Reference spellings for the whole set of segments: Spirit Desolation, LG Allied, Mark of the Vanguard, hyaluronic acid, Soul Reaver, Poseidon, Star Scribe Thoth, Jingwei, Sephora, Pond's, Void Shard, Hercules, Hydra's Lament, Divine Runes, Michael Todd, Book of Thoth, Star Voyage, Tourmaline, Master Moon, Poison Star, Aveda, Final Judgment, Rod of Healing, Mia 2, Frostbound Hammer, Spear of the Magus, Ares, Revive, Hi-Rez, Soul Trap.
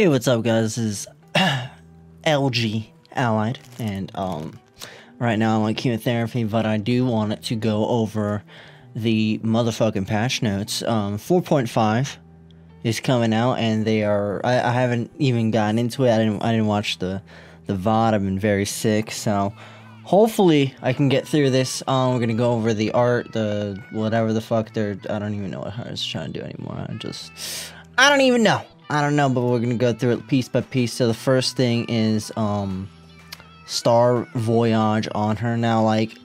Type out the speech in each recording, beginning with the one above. Hey, what's up guys, this is LG Allied, and right now I'm on chemotherapy, but I do want it to go over the motherfucking patch notes. 4.5 is coming out, and they are, I haven't even gotten into it. I didn't watch the VOD. I've been very sick, so hopefully I can get through this. We're gonna go over the art, the whatever the fuck they're, I don't even know what I was trying to do anymore. I don't even know. I don't know, but we're gonna go through it piece by piece. So the first thing is Star Voyage on her. Now, like,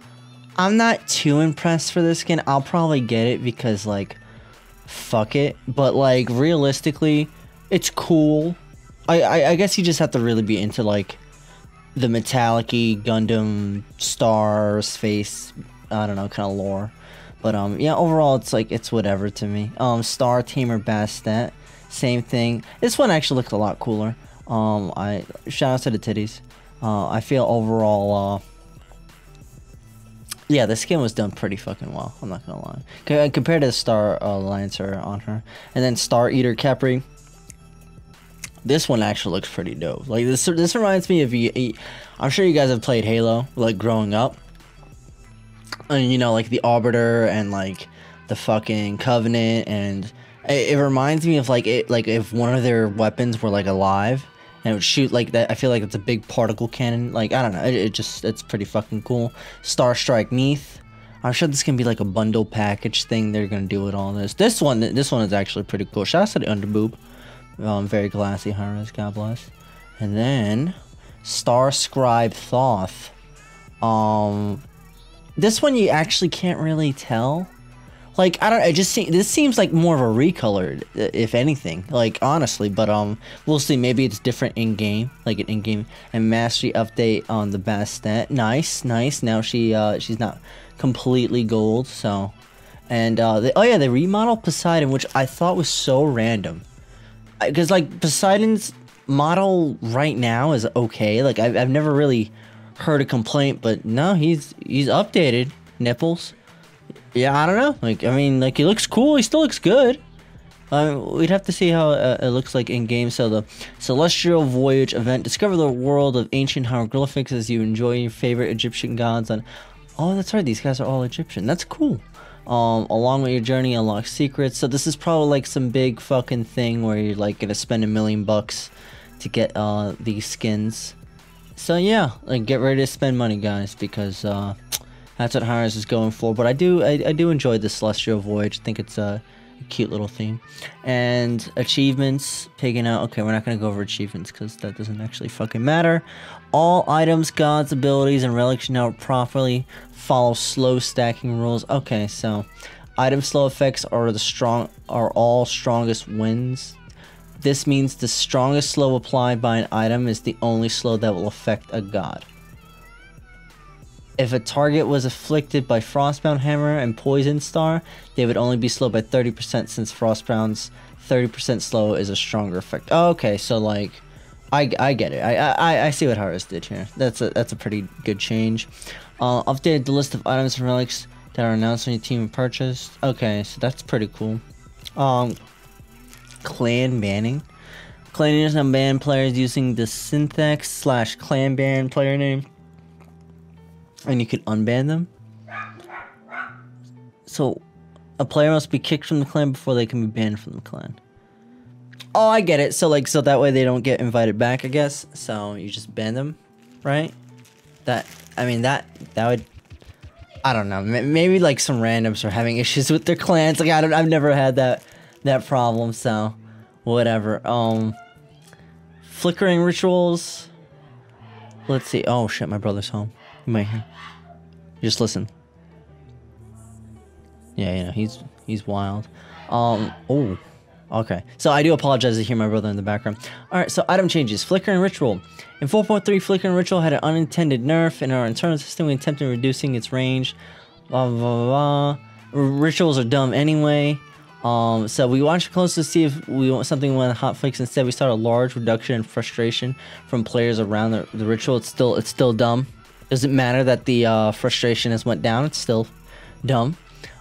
I'm not too impressed for this skin. I'll probably get it because, like, fuck it. But, like, realistically, it's cool. I guess you just have to really be into, like, the metallic-y Gundam star space, I don't know, kind of lore. But, yeah, overall, it's, like, it's whatever to me. Star Tamer Bastet. Same thing. This one actually looked a lot cooler. I shout out to the titties. I feel overall, yeah, the skin was done pretty fucking well. I'm not gonna lie. Compared to the Star Alliance on her, and then Star Eater Capri. This one actually looks pretty dope. Like this reminds me of I'm sure you guys have played Halo, like growing up, and you know, like the Arbiter and like the fucking Covenant and. It reminds me of like if one of their weapons were like alive and it would shoot like that. I feel like it's a big particle cannon. Like I don't know. It just it's pretty fucking cool. Star Strike Neath. I'm sure this can be like a bundle package thing. They're gonna do with all this. This one is actually pretty cool. Shout out to the Underboob. Very glassy Hi-Rez. God bless. And then Star Scribe Thoth. This one you actually can't really tell. Like, I don't know, this seems like more of a recolored, if anything, like, honestly, but, we'll see, maybe it's different in-game, like, an in-game, and mastery update on the Bastet, nice, nice, now she's not completely gold, so, and, oh yeah, they remodeled Poseidon, which I thought was so random, because, like, Poseidon's model right now is okay, like, I've never really heard a complaint, but no, he's updated, nipples. Yeah, I don't know. Like, I mean, like, he looks cool. He still looks good. We'd have to see how it looks like in-game. So the Celestial Voyage event. Discover the world of ancient hieroglyphics as you enjoy your favorite Egyptian gods. On oh, that's right. These guys are all Egyptian. That's cool. Along with your journey, unlock secrets. So this is probably, like, some big fucking thing where you're, like, gonna spend $1 million to get, these skins. So, yeah. Like, get ready to spend money, guys, because, that's what Hi-Rez is going for, but I do enjoy the Celestial Voyage. I think it's a cute little theme. And achievements, picking out, okay, we're not going to go over achievements because that doesn't actually fucking matter. All items, gods, abilities, and relics now properly follow slow stacking rules. Okay, so item slow effects are all strongest wins. This means the strongest slow applied by an item is the only slow that will affect a god. If a target was afflicted by Frostbound Hammer and Poison Star, they would only be slowed by 30% since Frostbound's 30% slow is a stronger effect. Oh, okay, so like, I get it. I see what Hi-Rez did here. That's a pretty good change. Updated the list of items and relics that are announced when your team purchased. Okay, so that's pretty cool. Clan banning. Claners unban players using the syntax / clan ban player name. And you can unban them. So, a player must be kicked from the clan before they can be banned from the clan. Oh, I get it. So, like, so that way they don't get invited back, I guess. So, you just ban them, right? That, I mean, that would, I don't know. Maybe, like, some randoms are having issues with their clans. Like, I've never had that problem, so, whatever. Flickering rituals. Let's see. Oh, shit, my brother's home. You might hear. Just listen. Yeah, you know, he's wild. Oh, okay. So I do apologize to hear my brother in the background. Alright, so item changes. Flicker and Ritual. In 4.3, Flicker and Ritual had an unintended nerf. In our internal system, we attempted reducing its range. Blah, blah, blah, blah. Rituals are dumb anyway. So we watched close to see if we want something with hotfix. Instead, we saw a large reduction in frustration from players around the Ritual. It's still dumb. Doesn't matter that the frustration has went down. It's still dumb.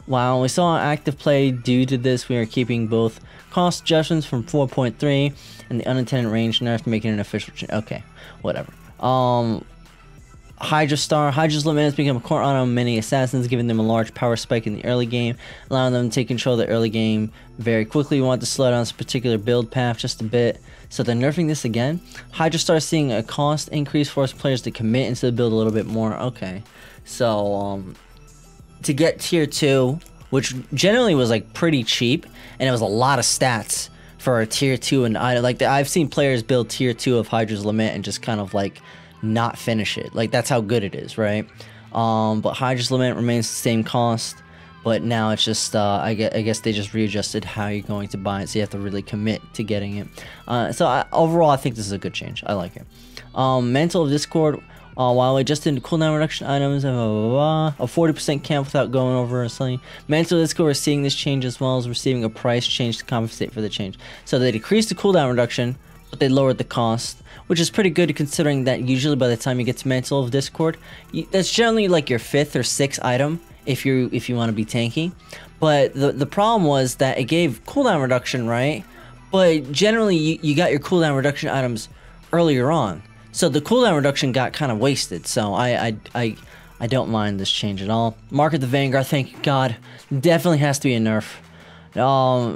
While we saw active play due to this, we are keeping both cost adjustments from 4.3 and the unintended range nerf, making an official change. Okay, whatever. Hydra's Star. Hydra's Lament has become a core honor on many assassins, giving them a large power spike in the early game, allowing them to take control of the early game very quickly. We want to slow down this particular build path just a bit, so they're nerfing this again. Hydra's Star is seeing a cost increase, force players to commit into the build a little bit more. Okay, so to get tier 2, which generally was like pretty cheap, and it was a lot of stats for a tier 2, and I've seen players build tier 2 of Hydra's Lament and just kind of like not finish it. Like, that's how good it is, right? But Hydra's Lament remains the same cost, but now it's just I guess they just readjusted how you're going to buy it, so you have to really commit to getting it. Overall, I think this is a good change. I like it. Mantle of Discord. While adjusting to cooldown reduction items and a 40% camp without going over or something, Mantle of Discord is seeing this change as well as receiving a price change to compensate for the change. So they decreased the cooldown reduction, but they lowered the cost, which is pretty good considering that usually by the time you get to Mantle of Discord, that's generally like your 5th or 6th item if you want to be tanky. But the problem was that it gave cooldown reduction, right? But generally you got your cooldown reduction items earlier on, so the cooldown reduction got kind of wasted. So I don't mind this change at all. Mark of the Vanguard, thank God, definitely has to be a nerf.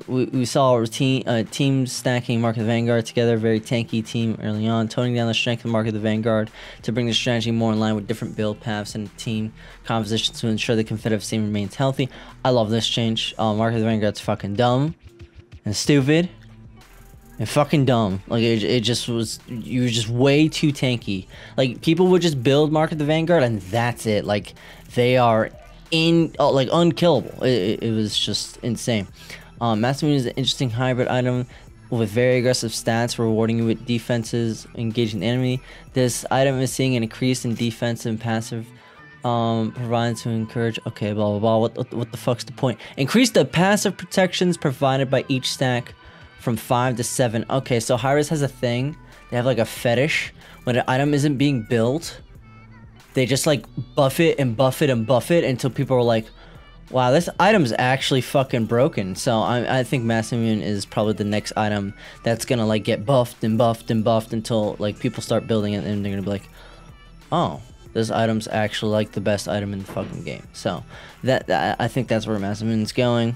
We saw teams stacking Mark of the Vanguard together, very tanky team early on, toning down the strength of Mark of the Vanguard to bring the strategy more in line with different build paths and team compositions to ensure the competitive scene remains healthy. I love this change. Mark of the Vanguard's fucking dumb and stupid and fucking dumb. Like, it just was, you were just way too tanky. Like, people would just build Mark of the Vanguard and that's it. Like, they are unkillable. It was just insane. Master Moon is an interesting hybrid item with very aggressive stats, rewarding you with defenses engaging the enemy. This item is seeing an increase in defense and passive, provided to encourage. Okay, blah blah blah. What the fuck's the point? Increase the passive protections provided by each stack from 5 to 7. Okay, so Hi-Rez has a thing. They have like a fetish when an item isn't being built. They just like buff it and buff it and buff it until people are like, wow, this item's actually fucking broken. So I think Master Moon is probably the next item that's gonna like get buffed and buffed and buffed until like people start building it and they're gonna be like, oh, this item's actually like the best item in the fucking game. So that I think that's where Master Moon's going.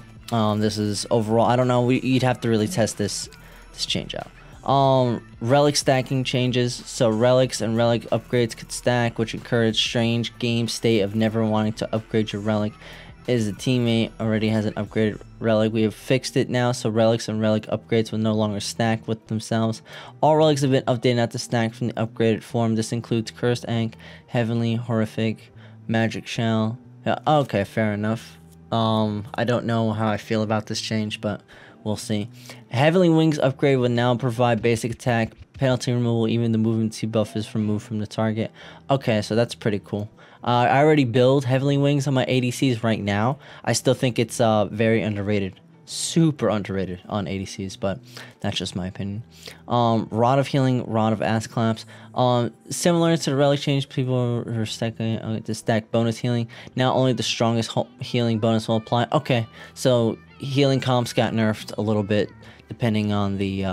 This is overall, I don't know, you'd have to really test this change out. Relic stacking changes. So relics and relic upgrades could stack, which encourage strange game state of never wanting to upgrade your relic. Is a teammate already has an upgraded relic? We have fixed it now, so relics and relic upgrades will no longer stack with themselves. All relics have been updated not to stack from the upgraded form. This includes Cursed Ankh, Heavenly, Horrific, Magic Shell. Yeah, okay, fair enough. I don't know how I feel about this change, but we'll see. Heavenly Wings upgrade will now provide basic attack, penalty removal, even the movement speed buff is removed from the target. Okay, so that's pretty cool. I already build Heavenly Wings on my ADCs right now. I still think it's very underrated. Super underrated on ADCs, but that's just my opinion. Rod of Healing, Rod of Ass Claps. Similar to the relic change, people are stacking to stack bonus healing. Now only the strongest healing bonus will apply. Okay, so healing comps got nerfed a little bit depending on the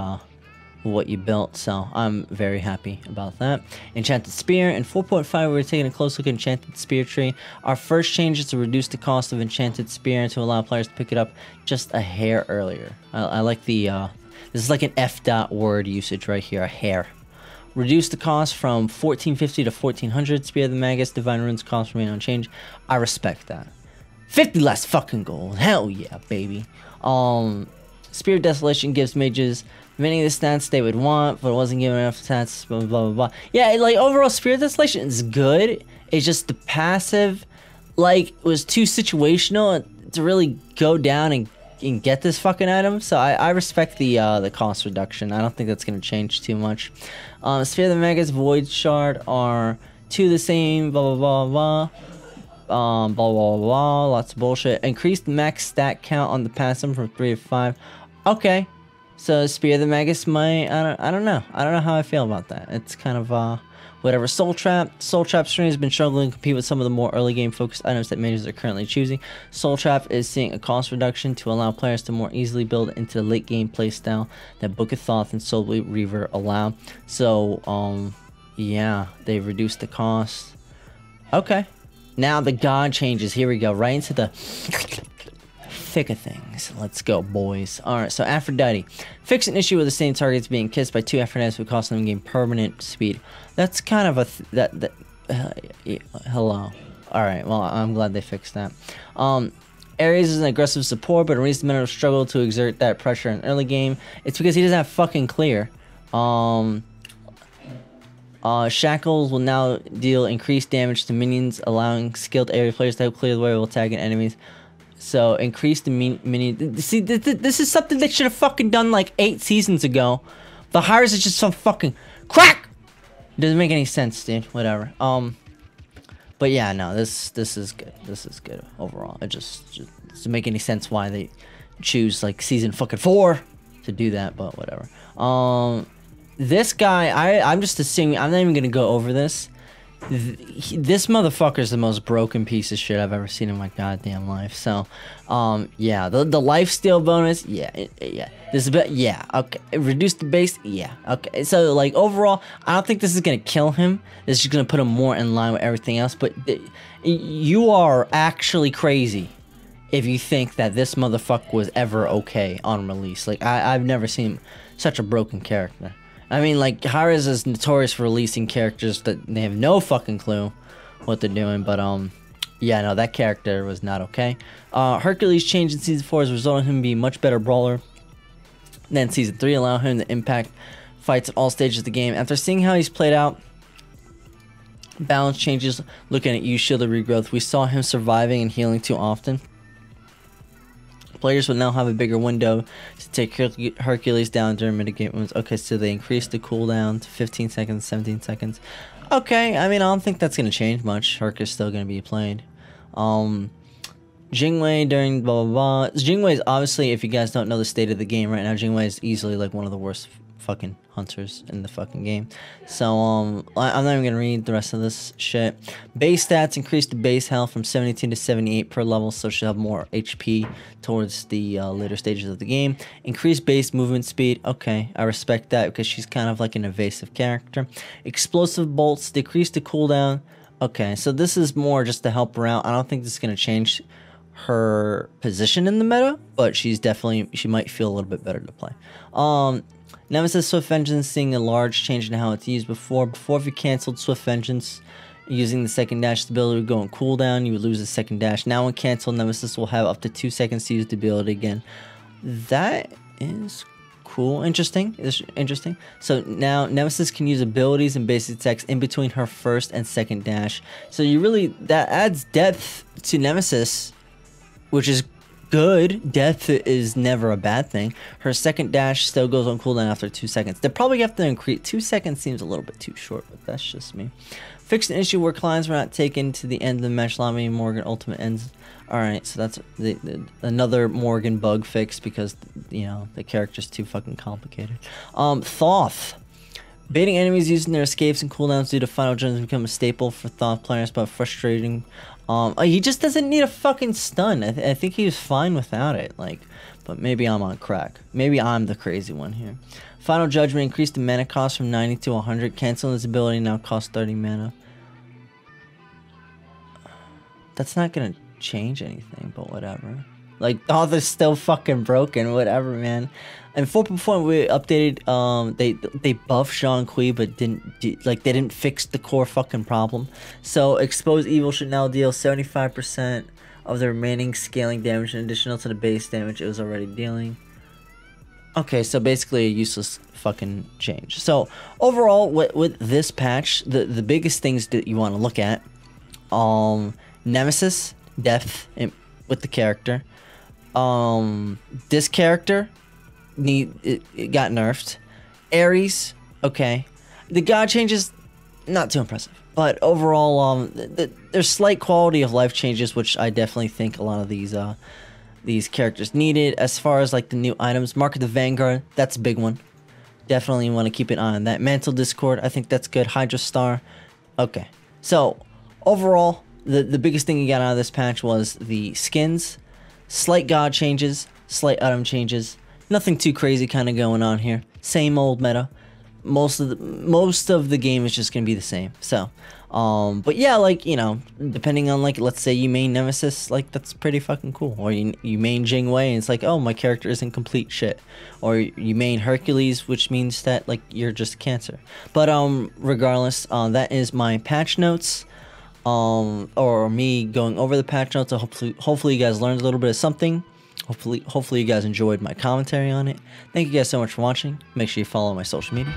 what you built, so I'm very happy about that. Enchanted Spear. In 4.5, we're taking a close look at Enchanted Spear tree. Our first change is to reduce the cost of Enchanted Spear and to allow players to pick it up just a hair earlier. I like the, this is like an F dot word usage right here, a hair. Reduce the cost from 1450 to 1400. Spear of the Magus, Divine Runes costs remain unchanged. I respect that. 50 less fucking gold, hell yeah, baby. Spirit Desolation gives mages many of the stats they would want, but it wasn't given enough stats, blah, blah, blah, blah. Yeah, like, overall, Spirit Desolation is good. It's just the passive, like, was too situational to really go down and get this fucking item. So I respect the cost reduction. I don't think that's going to change too much. Spear of the Magus, Void Shard are two the same, blah, blah, blah, blah. Blah, blah, blah, blah, lots of bullshit. Increased max stat count on the passive from 3 to 5. Okay, so Spear of the Magus might, I don't know how I feel about that. It's kind of whatever. Soul Trap. Soul Trap string has been struggling to compete with some of the more early game focused items that managers are currently choosing. Soul Trap is seeing a cost reduction to allow players to more easily build into the late game playstyle that Book of Thoth and Soul Reaver allow. So, yeah, they've reduced the cost. Okay. Now the god changes. Here we go. Right into the thick of things. Let's go, boys. Alright, so Aphrodite. Fix an issue with the same targets being kissed by two Aphrodites would cost them game permanent speed. That's kind of a... yeah, hello. Alright, well, I'm glad they fixed that. Ares is an aggressive support, but Ares men will struggle to exert that pressure in early game. It's because he doesn't have fucking clear. Shackles will now deal increased damage to minions, allowing skilled area players to help clear the way while tagging enemies. So, increase the minions. See, this is something they should have fucking done like 8 seasons ago. The Hi-Rez is just some fucking crack! It doesn't make any sense, dude. Whatever. But yeah, no, this is good. This is good overall. It just doesn't make any sense why they choose like season fucking 4 to do that, but whatever. This guy, I'm just assuming, I'm not even gonna go over this. This motherfucker's the most broken piece of shit I've ever seen in my goddamn life. So, yeah, the lifesteal bonus, yeah. This is, yeah, okay. Reduce the base, yeah, okay. So, like, overall, I don't think this is gonna kill him. This is just gonna put him more in line with everything else. But you are actually crazy if you think that this motherfucker was ever okay on release. Like, I've never seen such a broken character. I mean, like, Hi-Rez is notorious for releasing characters that they have no fucking clue what they're doing, but, yeah, no, that character was not okay. Hercules change in Season 4 has resulted in him being a much better brawler than Season 3, allowing him to impact fights at all stages of the game. After seeing how he's played out, balance changes, looking at you, shield of regrowth, we saw him surviving and healing too often. Players will now have a bigger window to take Hercules down during mitigate wounds. Okay, so they increased the cooldown to 15 seconds, 17 seconds. Okay, I mean, I don't think that's going to change much. Herc is still going to be played. Jingwei during blah, blah, blah. Jingwei is obviously, if you guys don't know the state of the game right now, Jingwei is easily, like, one of the worst fucking hunters in the fucking game. So, I'm not even gonna read the rest of this shit. Base stats increased the base health from 72 to 78 per level, so she'll have more HP towards the later stages of the game. Increased base movement speed. Okay, I respect that because she's kind of like an evasive character. Explosive bolts decrease the cooldown. Okay, so this is more just to help her out. I don't think this is gonna change her position in the meta, but she's definitely, she might feel a little bit better to play. Nemesis Swift Vengeance seeing a large change in how it's used before. Before, if you cancelled Swift Vengeance using the second dash, the ability would go on cooldown, you would lose the second dash. Now when cancelled, Nemesis will have up to 2 seconds to use the ability again. That is cool. Interesting. It's interesting. So now Nemesis can use abilities and basic attacks in between her first and second dash. So you really, that adds depth to Nemesis, which is good. Death is never a bad thing. Her second dash still goes on cooldown after 2 seconds. They probably have to increase 2 seconds. Seems a little bit too short, but that's just me. Fix an issue where clients were not taken to the end of the match, allowing Morgan ultimate ends. All right, so that's another Morgan bug fix because, you know, the character's too fucking complicated. Thoth. Baiting enemies using their escapes and cooldowns due to final jumps become a staple for Thoth players, but frustrating. He just doesn't need a fucking stun. I think he was fine without it. Like, but maybe I'm on crack. Maybe I'm the crazy one here. Final Judgment increased the mana cost from 90 to 100. Canceling this ability now costs 30 mana. That's not gonna change anything, but whatever. Like, Thoth is still fucking broken, whatever, man. And 4.1 we updated, they buffed Shang-Chi, but they didn't fix the core fucking problem. So, Exposed Evil should now deal 75% of the remaining scaling damage in addition to the base damage it was already dealing. Okay, so basically a useless fucking change. So, overall, with this patch, the biggest things that you want to look at, Nemesis, depth with the character. This character it got nerfed. Ares, okay. The god changes, not too impressive, but overall, there's slight quality of life changes, which I definitely think a lot of these characters needed. As far as like the new items, Mark of the Vanguard, that's a big one. Definitely want to keep an eye on that. Mantle Discord, I think that's good. Hydra Star. Okay. So, overall, the biggest thing you got out of this patch was the skins. Slight god changes. Slight item changes. Nothing too crazy kind of going on here. Same old meta. Most of the game is just going to be the same. So, but yeah, like, you know, depending on, like, let's say you main Nemesis, like, that's pretty fucking cool. Or you main Jingwei and it's like, oh, my character isn't complete shit. Or you main Hercules, which means that, like, you're just cancer. But, regardless, that is my patch notes. Or me going over the patch notes. Hopefully you guys learned a little bit of something. Hopefully you guys enjoyed my commentary on it. Thank you guys so much for watching. Make sure you follow my social media.